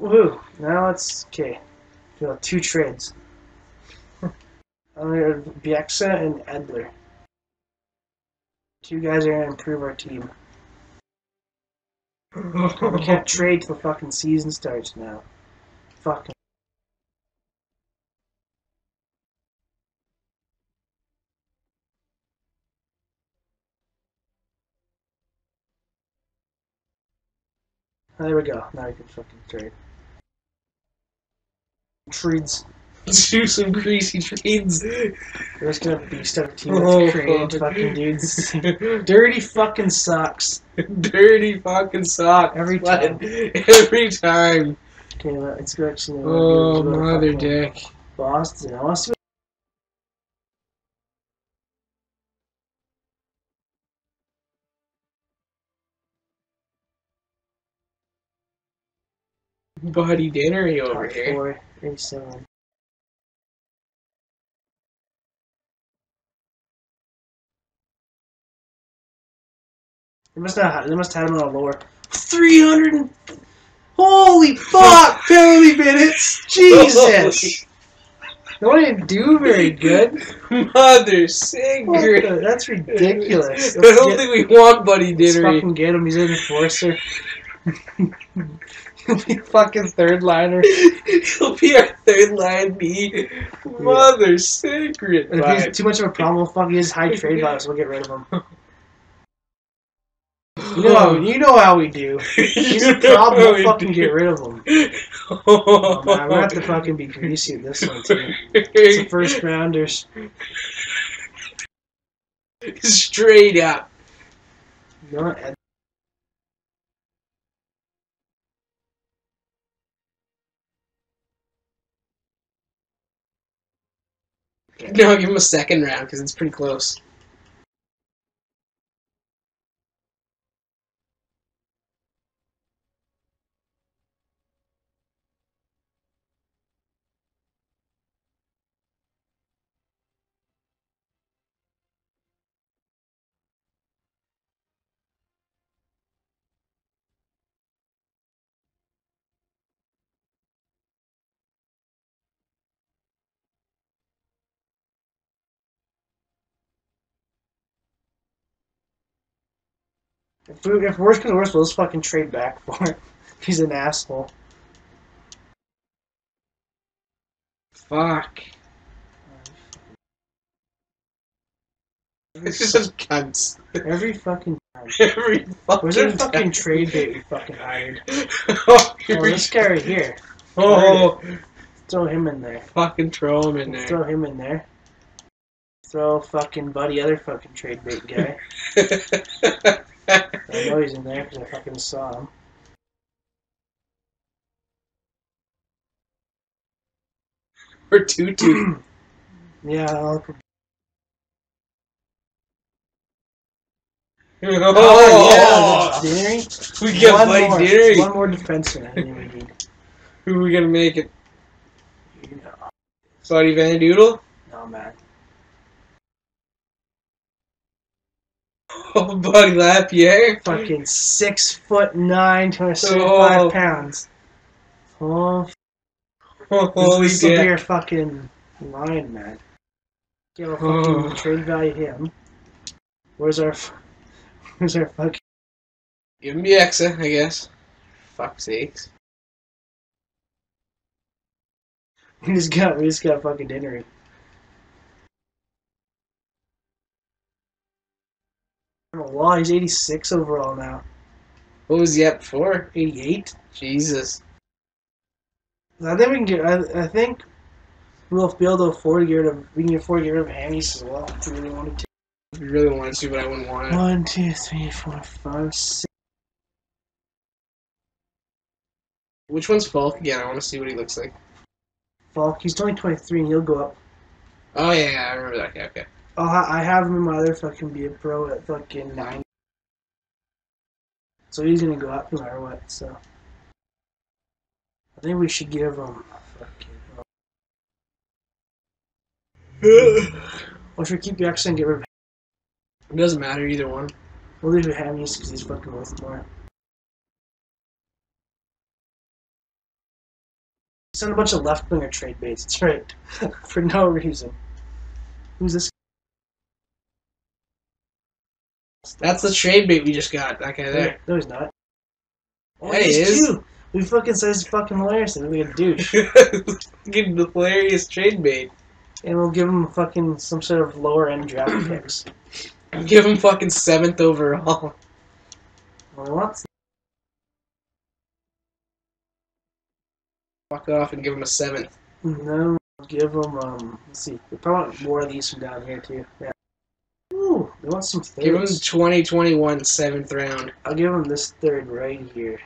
Woohoo! Now it's okay. We got two trades. Bieksa and Edler. Two guys are gonna improve our team. We can't trade till fucking season starts now. Fucking. Oh, there we go. Now we can fucking trade. Trades. Let's do some greasy trades. We're just gonna beast our team with creative fucking dudes. Dirty fucking socks. Dirty fucking socks. Every time. Every time. Okay, let's go actually. Oh, mother dick. Boston. I want to see what body dinner over here. 4, 37. They must have him on a lower. 300. Holy fuck! Penalty minutes. Jesus. No, I didn't do very good. Mother singer. That's ridiculous. I don't think we want Buddy Dinnery. Let's fucking get him. He's an enforcer. He'll be fucking third liner. He'll be our third line B. Mother sacred. And if he's too much of a problem, fuck, he has high trade value, so we'll get rid of him. You know how we do. He's a problem. We'll fucking get rid of him. Oh, man, I'm gonna have to fucking be greasy at this one too. It's the first rounders. Straight up. Not. No, give him a second round because it's pretty close. If worse comes to worse, we'll just fucking trade back for it. He's an asshole. Fuck. It's just such cunts. Every fucking time. Every fucking Where's that fucking trade bait we fucking hired? Oh, this guy right here. Oh. Throw him in there. Fucking throw him in there. Throw him in there. Throw fucking Buddy, other fucking trade bait guy. I know he's in there because I fucking saw him. Or Tutu. Yeah, I'll... Oh, yeah, that's Dinnery. We got Buddy Dinnery. One more defenseman I think we need. Who are we going to make it? You know. Buddy Van Doodle? No, man. Oh, Buddy Lapierre. Fucking 6'9", 275 pounds. Oh, holy shit. This will be your fucking line, man. Yo, fucking trade value him. Where's our fucking... Give him Bieksa, I guess. Fuck's sakes. We just got fucking Dinnery. Wow, he's 86 overall now. What was he at before? 88. Jesus. I think we can get. I think we'll be able to afford to get rid of. We can afford to get rid of Hammy as well if we really wanted to. If you really wanted to, but I wouldn't want it. 1, 2, 3, 4, 5, 6. Which one's Falk again? I want to see what he looks like. Falk. He's only 23, and he'll go up. Oh yeah, I remember that. Okay. I have him in my other fucking be a pro at fucking 9. So he's gonna go up no matter what, so. I think we should give him fucking. Or should we keep Bieksa and get rid of him? It doesn't matter, either one. We'll leave Hammy because he's fucking worth more. send a bunch of left-winger trade baits. It's right. For no reason. Who's this? That's the trade bait we just got. That guy there. Yeah, no, he's not. Oh, that is cute. We fucking said it's fucking hilarious and we a douche. Give him the hilarious trade bait. And we'll give him fucking some sort of lower-end draft picks. Give him fucking 7th overall. Well, what's fuck off and give him a 7th. No, give him, let's see. They probably want more of these from down here, too. Yeah. Ooh, they want some thirds. Give him the 2021 7th round. I'll give him this third right here.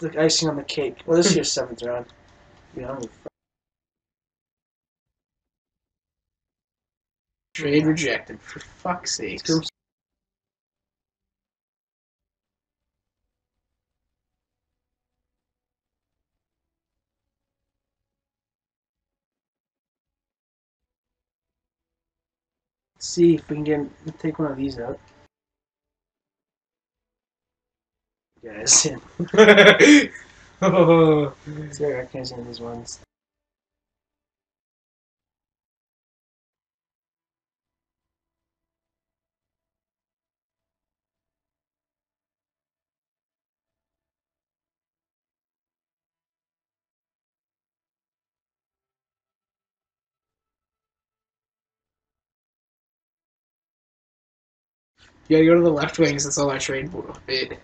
It's like icing on the cake. Well, this year's 7th round. Yeah. Trade rejected, for fuck's sake. Let's see if we can get take one of these out. Guys, yeah. Oh, see, I recognize any of these ones. You gotta go to the left wings, that's all I trade did.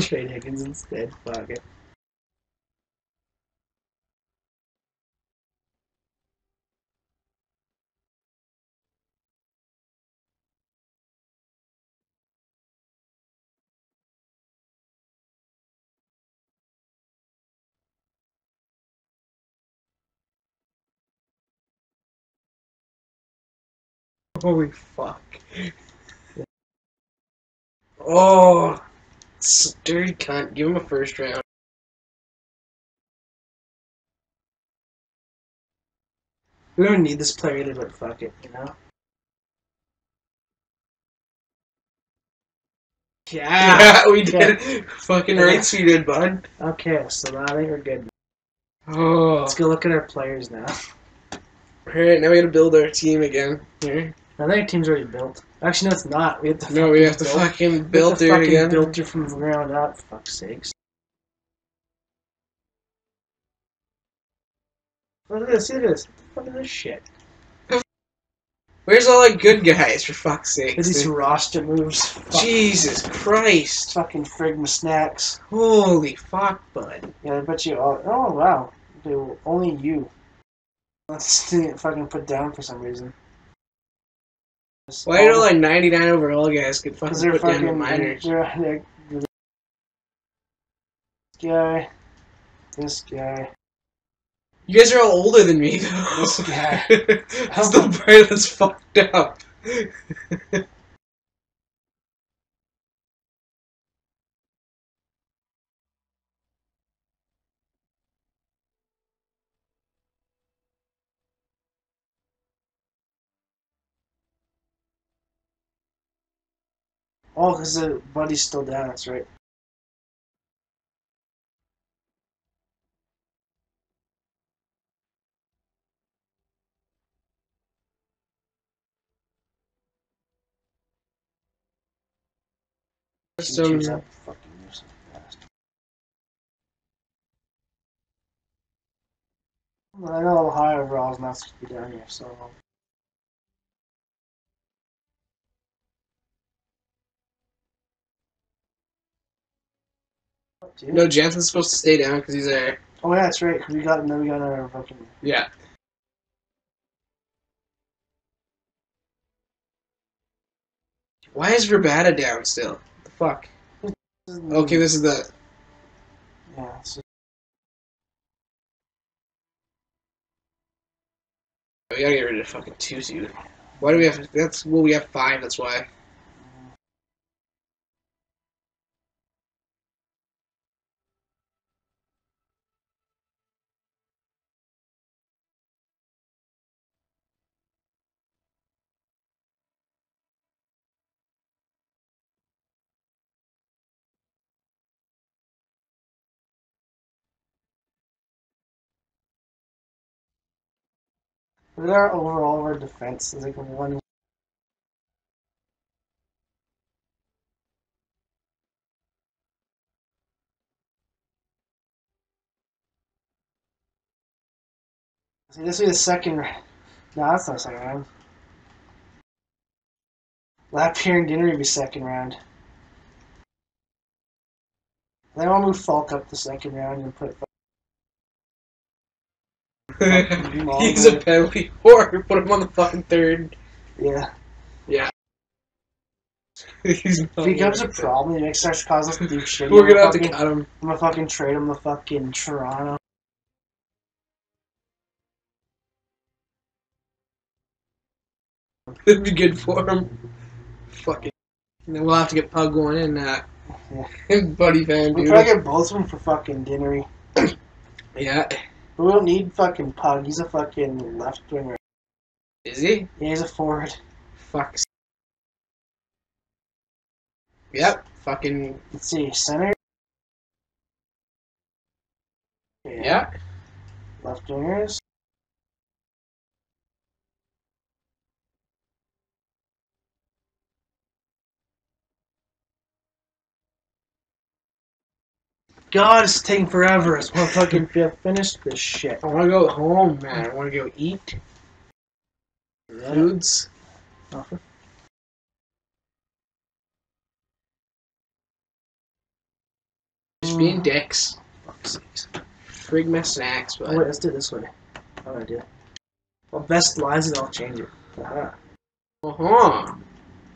Trade Higgins instead, fuck it. Holy fuck. Oh, dirty cunt. Give him a first round. We don't need this player either, but fuck it, you know? Yeah, yeah we did. Okay. Fucking yeah. Right, so you did, bud. Okay, so now I think we're good. Oh. Let's go look at our players now. Alright, now we gotta build our team again. Here. I think our team's already built. Actually, no, it's not. We have to. No, we have to fucking build it again. Build it from the ground up. Fuck's sakes. Look at this. Look at this. Look at this shit. Where's all the good guys? For fuck's sake. These roster moves. Fuck. Jesus Christ. Fucking frigma snacks. Holy fuck, bud. Yeah, I bet you all. Oh wow. Dude, only you. Let's fucking put down for some reason. Why do all like 99 overall guys get fucking put down to minors? This guy. This guy. You guys are all older than me, though. This guy. That's the part that's fucked up. Oh, because the buddy's still down, that's right. So, I know high overall is not supposed to be down here, so... Dude. No, Jansen's supposed to stay down because he's there. Oh yeah, that's right. Cause we got another fucking. Yeah. Why is Vrbata down still? What the fuck. Okay, this is the. Yeah. So... We gotta get rid of fucking Tutu. Why do we have? That's well, we have 5. That's why. Look at our overall, our defense is like 1. See, this will be the second round. No, that's not the second round. Lapierre and Dinner will be second round. Then I'll move Falk up the second round and put Falk. He's a penalty whore. Put him on the fucking third. Yeah. Yeah. He's if he becomes a problem and it starts causing us to do shit, we're gonna have to cut him. I'm gonna fucking trade him to fucking Toronto. It'd be good for him. Fuck it. And then we'll have to get Pug going in that. Yeah. Buddy Van Doodle. We'll try to get both of them for fucking Dinnery. Yeah. But we don't need fucking Pug. He's a fucking left winger. Is he? Yeah, he's a forward. Fuck. Yep. Fucking. Let's see. Center. Yeah. Yeah. Left wingers. God, it's taking forever. I just want to fucking finish this shit. I want to go home, man. I want to go eat. Yeah. Foods. Nothing. Just being dicks. Fuck's sakes. Frig my snacks, but... Oh, wait, let's do it this way. How do I do it? Well, best lies and I'll change it. Uh-huh. Uh-huh.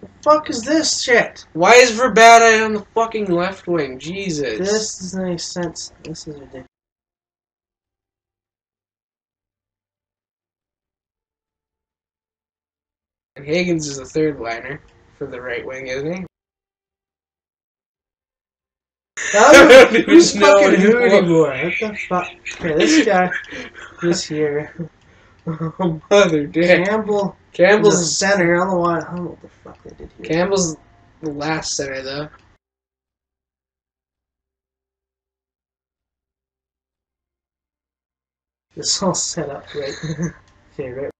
The fuck is this shit? Why is Vrbata on the fucking left wing? Jesus. This doesn't make sense. This is ridiculous. And Higgins is the third liner for the right wing, isn't he? Who's fucking who anymore? What the fuck? Okay, this guy is here. Oh, mother dick. Campbell's the center. I don't know what the fuck they did here. Campbell's the last center, though. It's all set up right. Okay, right.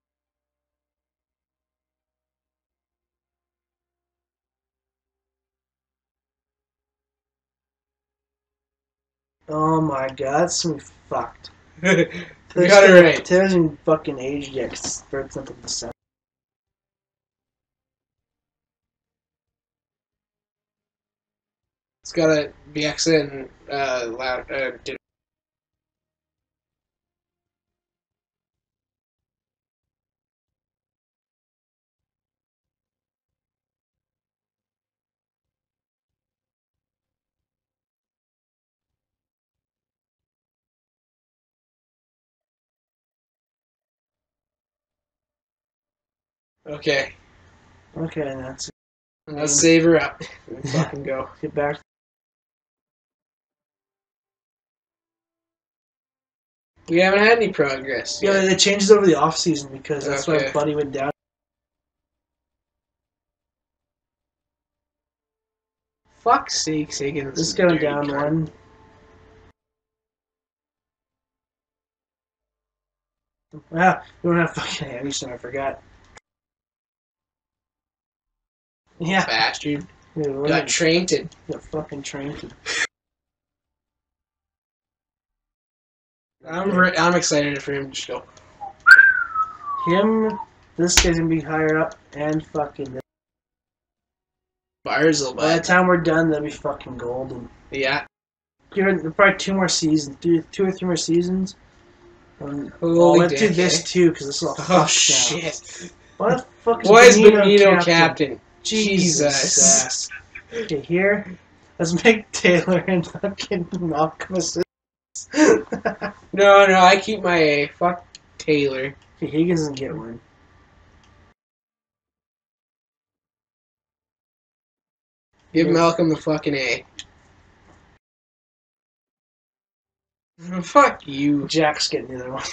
Oh my god, that's gonna be fucked. You got it right. Taylor's in fucking age yet, because it's 3rd of December. It's got a Bieksa and Dinner. Okay. Okay, that's it. Let's save her up. Fucking go. Get back. We haven't had any progress. Yeah, it changes over the off season because that's okay. Why Buddy went down. Fuck's sake, Higgins. This guy went down cut. One. Ah, we don't have fucking Anderson. I forgot. Yeah. Bastard. Dude, got trained. Got fucking trained. I'm excited for him to go. Him, this guy's gonna be higher up and fucking. Barzal. By the time we're done, they'll be fucking golden. Yeah. Probably 2 or 3 more seasons. Holy let's do this too, because this is all fucked up. Oh shit! What the fuck? Why is Benito captain? Jesus. Okay, here. Let's make Taylor and fucking Malcolm assist. No, I keep my A. Fuck Taylor. Okay, Higgins doesn't get one. Give Malcolm the fucking A. Fuck you. Jack's getting the other one.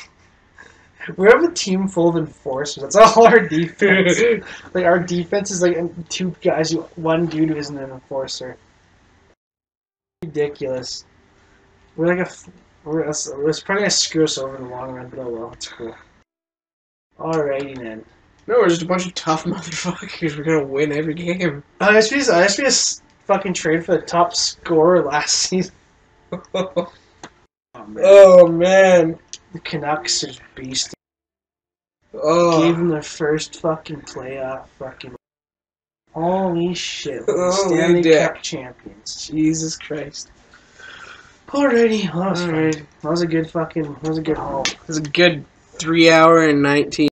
We have a team full of enforcers. That's all our defense. Like our defense is like 2 guys, 1 dude who isn't an enforcer. Ridiculous. We're probably gonna screw us over in the long run, but oh well, it's cool. Alrighty then. No, we're just a bunch of tough motherfuckers. We're gonna win every game. I just fucking trade for the top scorer last season. Oh, man. Oh man. The Canucks are beastie. Oh. Gave them their first fucking playoff fucking. Holy shit. Stanley Cup champions. Jesus Christ. Alrighty, well, that was a good haul. It was a good 3 hour and 19.